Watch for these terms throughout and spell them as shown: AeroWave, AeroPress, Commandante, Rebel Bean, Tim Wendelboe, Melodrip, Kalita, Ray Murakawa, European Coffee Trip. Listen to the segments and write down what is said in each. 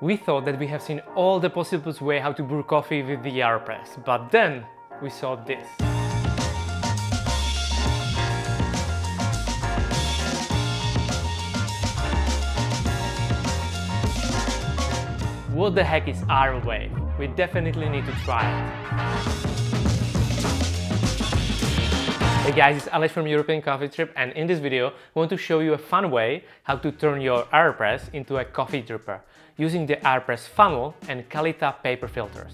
We thought that we have seen all the possible ways how to brew coffee with the AeroPress, but then we saw this. What the heck is AeroWave? We definitely need to try it. Hey guys, it's Alex from European Coffee Trip, and in this video I want to show you a fun way how to turn your AeroPress into a coffee dripper using the AeroPress funnel and Kalita paper filters.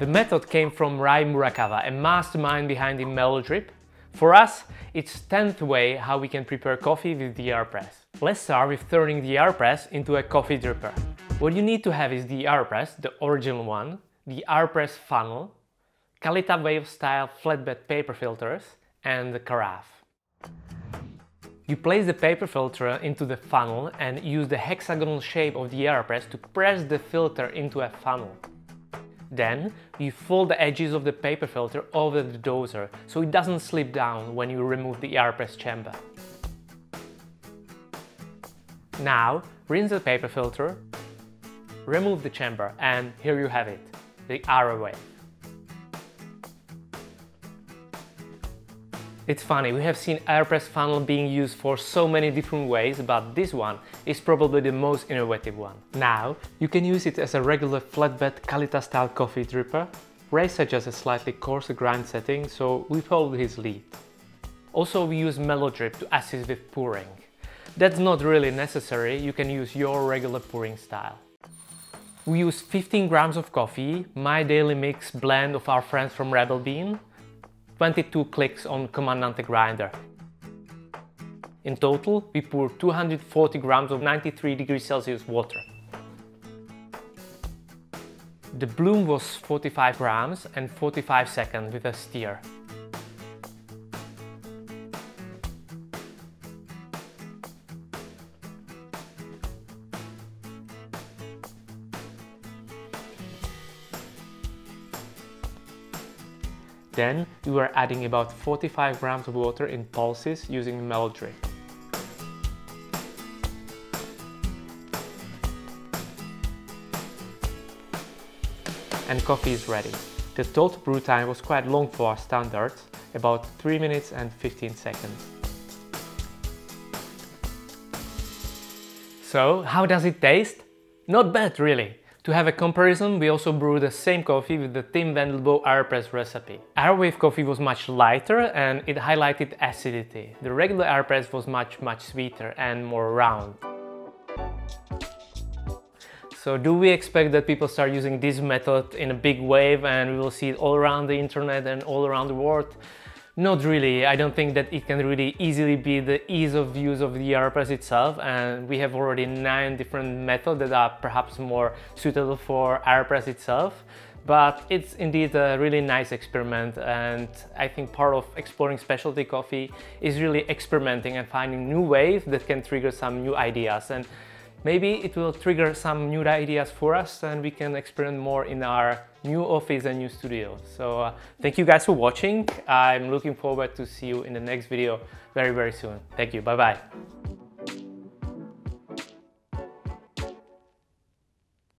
The method came from Ray Murakawa, a mastermind behind the Melodrip. For us, it's 10th way how we can prepare coffee with the AeroPress. Let's start with turning the AeroPress into a coffee dripper. What you need to have is the AeroPress, the original one, the AeroPress funnel, Kalita wave style flatbed paper filters, and the carafe. You place the paper filter into the funnel and use the hexagonal shape of the AeroPress to press the filter into a funnel. Then you fold the edges of the paper filter over the dozer so it doesn't slip down when you remove the AeroPress chamber. Now rinse the paper filter, remove the chamber, and here you have it, the AeroWave. It's funny, we have seen AeroPress funnel being used for so many different ways, but this one is probably the most innovative one. Now, you can use it as a regular flatbed Kalita style coffee dripper. Ray suggests a slightly coarser grind setting, so we followed his lead. Also, we use Melodrip to assist with pouring. That's not really necessary, you can use your regular pouring style. We use 15 grams of coffee, my daily mix blend of our friends from Rebel Bean, 22 clicks on Commandante grinder. In total, we pour 240 grams of 93 degrees Celsius water. The bloom was 45 grams and 45 seconds with a stir. Then we were adding about 45 grams of water in pulses using Melodrip. And coffee is ready. The total brew time was quite long for our standards, about 3 minutes and 15 seconds. So, how does it taste? Not bad, really. To have a comparison, we also brewed the same coffee with the Tim Wendelboe AeroPress recipe. AeroWave coffee was much lighter and it highlighted acidity. The regular AeroPress was much sweeter and more round. So do we expect that people start using this method in a big wave and we will see it all around the internet and all around the world? Not really. I don't think that it can really easily be the ease of use of the AeroPress itself, and we have already 9 different methods that are perhaps more suitable for AeroPress itself. But it's indeed a really nice experiment, and I think part of exploring specialty coffee is really experimenting and finding new ways that can trigger some new ideas, and maybe it will trigger some new ideas for us and we can experiment more in our new office and new studio. So thank you guys for watching. I'm looking forward to see you in the next video very soon. Thank you. Bye bye.